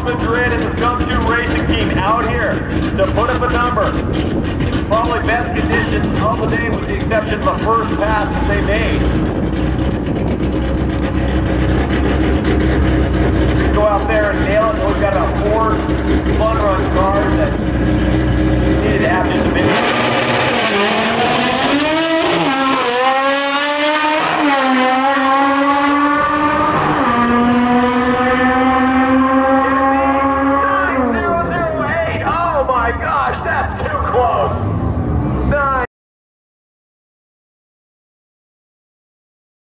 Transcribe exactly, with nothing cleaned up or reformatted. Charles Madrid and the Skunk two racing team out here to put up a number. Probably best conditions of the day with the exception of the first pass that they made.